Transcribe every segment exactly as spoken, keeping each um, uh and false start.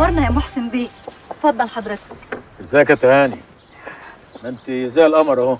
نورنا يا محسن بيه. اتفضل حضرتك. ازيك يا تهاني؟ ما انت زي القمر اهو.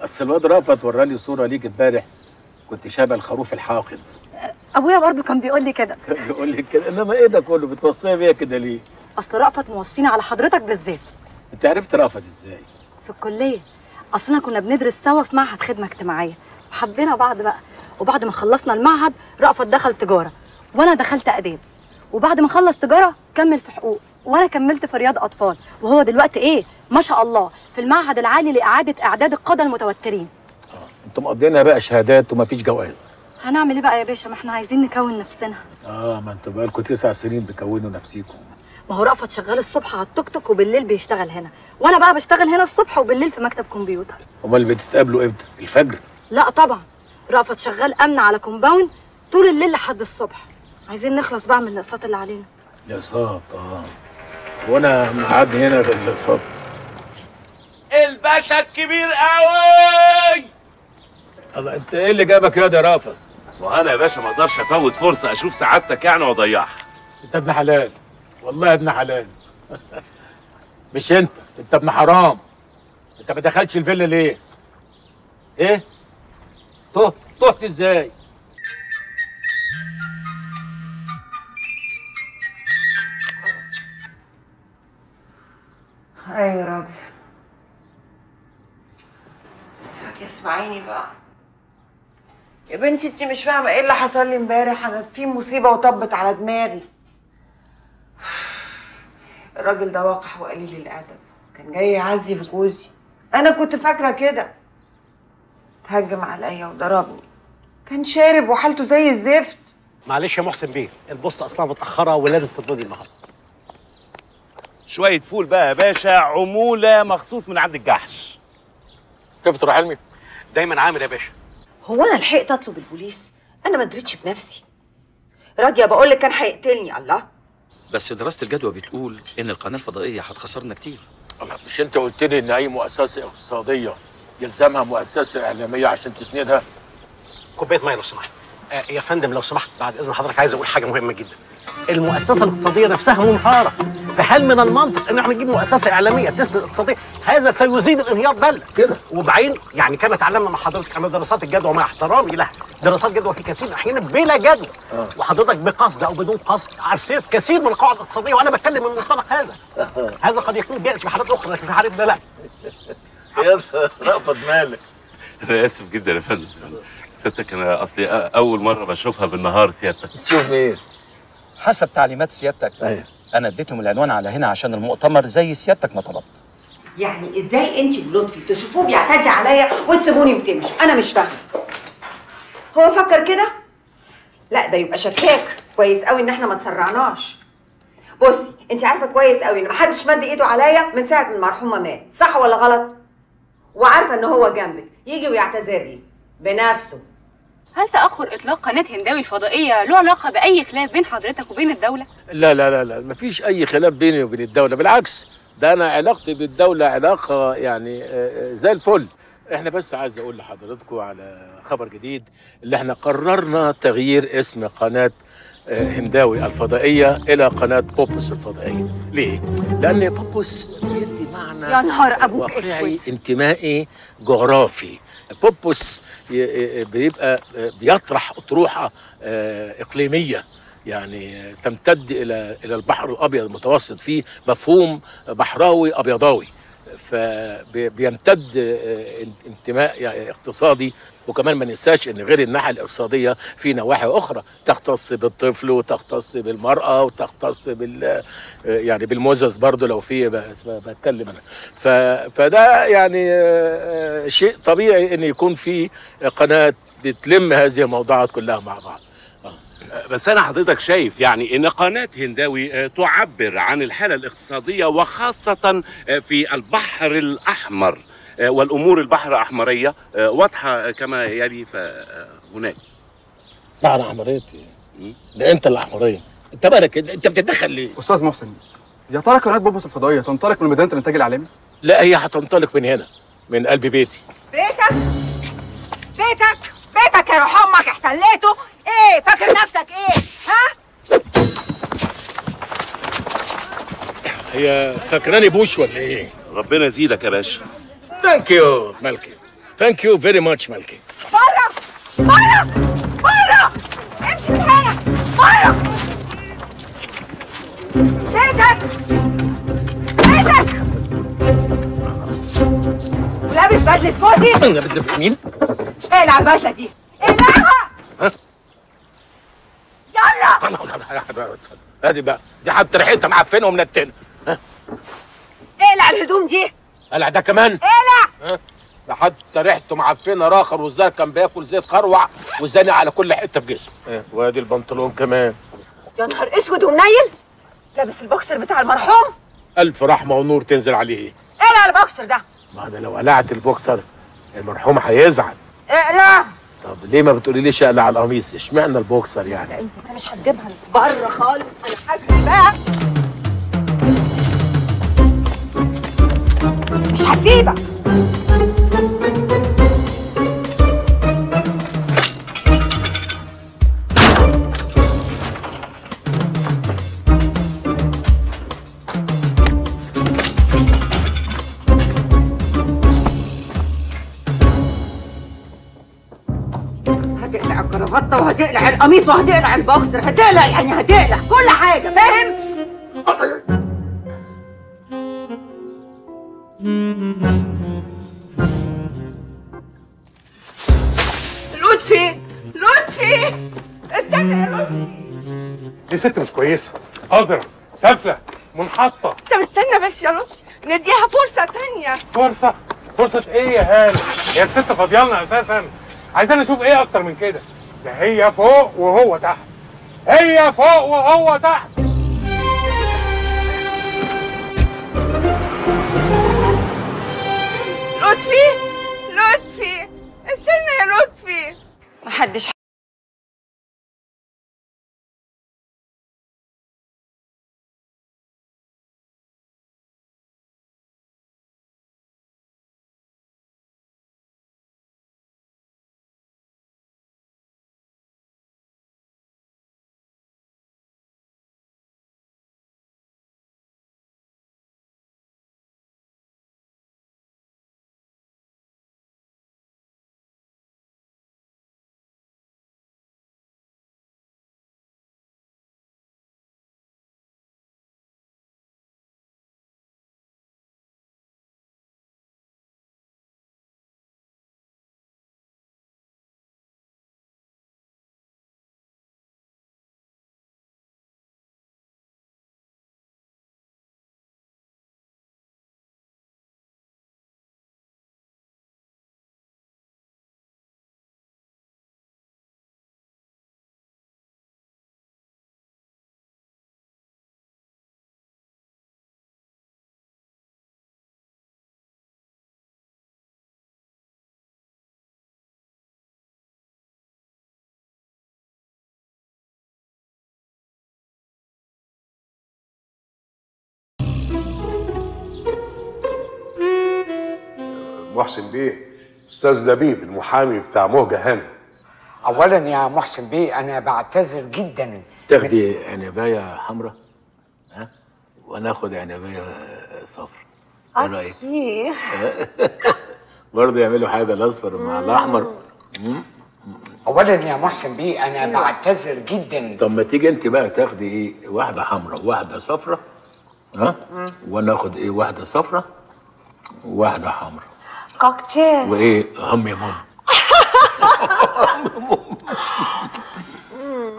اصل الواد رافت ورالي صوره ليك امبارح، كنت شبه الخروف الحاقد. ابويا برضه كان بيقول لي كده. كان بيقول لي كده، انما ايه ده كله؟ بتوصيها بيا كده ليه؟ اصل رافت موصينا على حضرتك بالذات. انت عرفت رافت ازاي؟ في الكليه، اصلنا كنا بندرس سوا في معهد خدمه اجتماعيه، وحبينا بعض بقى، وبعد ما خلصنا المعهد رافت دخل تجاره، وانا دخلت اداب، وبعد ما خلص تجاره كمل في حقوق، وانا كملت في رياض اطفال، وهو دلوقتي ايه؟ ما شاء الله في المعهد العالي لاعاده اعداد القاده المتوترين. اه انتوا مقضيينها بقى شهادات ومفيش جوائز. هنعمل ايه بقى يا باشا؟ ما احنا عايزين نكون نفسنا. اه ما انتوا بقالكوا تسع سنين بتكونوا نفسيكم. ما هو رأفت شغال الصبح على التوك توك وبالليل بيشتغل هنا، وانا بقى بشتغل هنا الصبح وبالليل في مكتب كمبيوتر. امال بتتقابلوا امتى؟ الفجر؟ لا طبعا، رأفت شغال امن على كومباوند طول الليل لحد الصبح. عايزين نخلص بقى من الاقساط اللي علينا. الاقساط اه. وانا مقعد هنا في الاقساط. الباشا الكبير قوي. الله، انت ايه اللي جابك يا ده يا رأفت؟ وانا يا باشا ما اقدرش افوت فرصه اشوف سعادتك يعني واضيعها. انت ابن حلال، والله يا ابن حلال. مش انت، انت ابن حرام. انت ما دخلتش الفيلا ليه؟ ايه؟ تهت تهت ازاي؟ ايوه يا راجل. اسمعيني بقى يا بنتي، انت مش فاهمه ايه اللي حصل لي امبارح. انا في مصيبه وطبت على دماغي. الراجل ده وقح وقليل الادب، كان جاي يعزي في جوزي. انا كنت فاكره كده. اتهجم عليا وضربني، كان شارب وحالته زي الزفت. معلش يا محسن بيه، البص اصلا متاخره ولازم تتردي النهارده. شويه فول بقى يا باشا، عموله مخصوص من عند الجحش. كيف تروح علمي؟ دايما عامل يا باشا. هو انا لحقت اطلب البوليس؟ انا ما دريتش بنفسي. راجيه بقول لك كان هيقتلني. الله، بس دراسه الجدوى بتقول ان القناه الفضائيه هتخسرنا كتير. الله، مش انت قلت لي ان اي مؤسسه اقتصاديه يلزمها مؤسسه اعلاميه عشان تسندها؟ كوبايه ميه لو سمحت. آه يا فندم لو سمحت، بعد اذن حضرتك عايز اقول حاجه مهمه جدا. المؤسسه الاقتصاديه نفسها منهاره، فهل من المنطق ان احنا نجيب مؤسسه اعلاميه تسند اقتصاديه؟ هذا سيزيد الانهيار بل كده. وبعدين يعني كما تعلمنا مع حضرتك ان دراسات الجدوى مع احترامي لها، دراسات جدوى في كثير من الاحيان بلا جدوى. أه. وحضرتك بقصد او بدون قصد عرسيت كثير من القواعد الاقتصاديه، وانا بتكلم من منطلق هذا. أه. هذا قد يكون جائز في حالات اخرى، لكن في حالتنا لا. يلا رأفت مالك؟ انا اسف جدا يا فندم. سيادتك انا اصلي اول مره بشوفها بالنهار. سيادتك شوف ايه؟ حسب تعليمات سيادتك. أيه. انا اديتهم العنوان على هنا عشان المؤتمر زي سيادتك ما طلبت. يعني ازاي انتي ولطفي تشوفوه بيعتدي عليا وتسيبوني وتمشي؟ انا مش فاهمه. هو فكر كده؟ لا ده يبقى شكاك كويس قوي ان احنا ما تسرعناش. بصي انتي عارفه كويس قوي ان محدش مد ايده عليا من ساعه ما المرحوم مات، صح ولا غلط؟ وعارفه ان هو جنبك، يجي ويعتذر لي بنفسه. هل تأخر إطلاق قناة هنداوي الفضائية له علاقة بأي خلاف بين حضرتك وبين الدولة؟ لا لا لا لا، مفيش أي خلاف بيني وبين الدولة، بالعكس ده أنا علاقتي بالدولة علاقة يعني زي الفل. إحنا بس عايز أقول لحضراتكم على خبر جديد، اللي إحنا قررنا تغيير اسم قناة هنداوي الفضائية إلى قناة بوبوس الفضائية. ليه؟ لأن بوبوس بيدي معنى يا نهار أبوك واقعي انتمائي جغرافي. بوبوس بيبقى بيطرح أطروحة إقليمية يعني تمتد إلى إلى البحر الأبيض المتوسط، فيه مفهوم بحراوي أبيضاوي، فبيمتد انتماء اقتصادي. وكمان ما ننساش ان غير الناحيه الاقتصاديه في نواحي اخرى تختص بالطفل وتختص بالمراه وتختص بال يعني بالموزس برضه لو في بتكلم انا. ف... فده يعني شيء طبيعي ان يكون في قناه بتلم هذه الموضوعات كلها مع بعض. بس أنا حضرتك شايف يعني إن قناة هنداوي تعبر عن الحالة الاقتصادية وخاصة في البحر الأحمر، والأمور البحر الأحمرية واضحة كما يلي فهناك. لا أنا أحمريتي، ده أنت اللي أحمرية. أنت مالك، أنت بتتدخل ليه؟ أستاذ محسن، يا ترى قناة بوبوس الفضائية تنطلق من ميدان الإنتاج العالمي؟ لا هي هتنطلق من هنا، من قلب بيتي. بيتك؟ بيتك؟ بيتك يا روح أمك احتليته؟ ايه فاكر نفسك ايه؟ ها هي فاكراني بوش ولا ايه؟ ربنا يزيدك يا باشا. ثانك يو ملكي. ثانك يو فيري ماتش ملكي. بره بره بره، امشي من هنا بره. ايدك ايدك. ولابس بدله فوزي. انا بدله مين؟ ايه العباسه دي؟ اقلعها. ها؟ يلا. لا لا لا يا حبيبي، ادي بقى دي حتى ريحتها معفنه ومنتنه. ها؟ اقلع الهدوم دي. قلع ده كمان؟ اقلع. ده حتى ريحته معفنه راخر، والزهر كان بياكل زيت خروع وزانق على كل حته في جسمه. ايه وادي البنطلون كمان. يا نهار اسود ومنيل، لابس البوكسر بتاع المرحوم. الف رحمه ونور تنزل عليه. اقلع البوكسر ده. ما انا لو قلعت البوكسر المرحوم هيزعل. اقلع. طب ليه ما بتقوليليش اقلع القميص؟ اشمعنى البوكسر يعني؟ انت مش هتجيبها بره خالص، انا هجيب بقى. مش هسيبك. هتقلع الكرافته وهتقلع القميص وهتقلع البوكسر، هتقلع يعني هتقلع كل حاجه، فاهم؟ لطفي لطفي استنى يا لطفي. دي ست مش كويسه، قذره سافله منحطه. انت بتستنى بس يا لطفي، نديها فرصه ثانيه. فرصه فرصه ايه يا هاله؟ هي الست فاضيالنا اساسا؟ عايزين نشوف ايه اكتر من كده؟ ده هي فوق وهو تحت، هي فوق وهو تحت. لطفي لطفي استنى يا لطفي. محدش محسن بيه، استاذ لبيب المحامي بتاع مهجة هنا. اولا يا محسن بيه انا بعتذر جدا. تاخدي عنبايه حمراء ها وانا اخد عنبايه صفراء، ايه رايك؟ برضه يعملوا حاجه الاصفر مع الاحمر. اولا يا محسن بيه انا بعتذر جدا. طب ما تيجي انت بقى تاخدي ايه، واحده حمراء وواحده صفراء ها، وانا اخد ايه، واحده صفراء وواحده حمراء. كوكتيل وايه؟ هم يا ماما.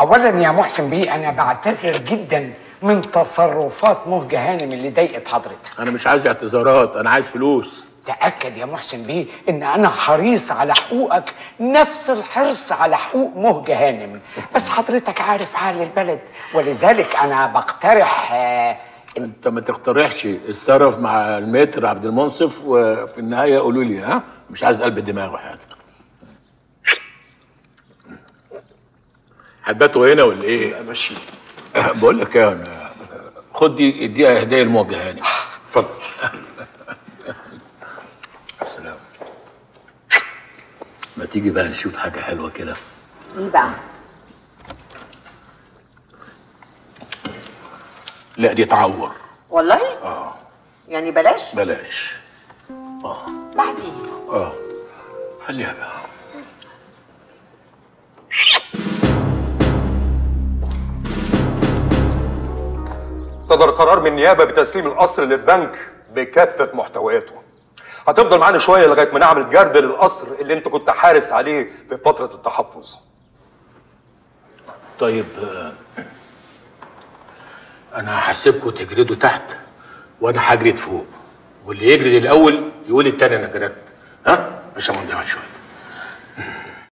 اولا يا محسن بيه انا بعتذر جدا من تصرفات مهجة هانم اللي ضايقت حضرتك. انا مش عايز اعتذارات، انا عايز فلوس. تاكد يا محسن بيه ان انا حريص على حقوقك نفس الحرص على حقوق مهجة هانم، بس حضرتك عارف حال البلد، ولذلك انا بقترح. انت ما تقترحش، اتصرف مع المتر عبد المنصف وفي النهايه قولوا لي. ها مش عايز قلب دماغه حياتك. هتباتوا هنا ولا ايه؟ لا ماشي. بقول لك ايه، انا خد دي اديها هديه لموجه هاني. اتفضل. السلام. ما تيجي بقى نشوف حاجه حلوه كده. ايه بقى؟ لا دي تعور. والله؟ اه يعني بلاش؟ بلاش اه بعدين اه خليها بقى. صدر قرار من النيابه بتسليم القصر للبنك بكافه محتوياته. هتفضل معانا شويه لغايه ما نعمل جرد للقصر اللي انت كنت حارس عليه في فتره التحفظ. طيب انا هسيبكم تجردوا تحت وانا هجرد فوق، واللي يجرد الاول يقول التاني انا جردت، ها؟ عشان ما نضيعش وقت.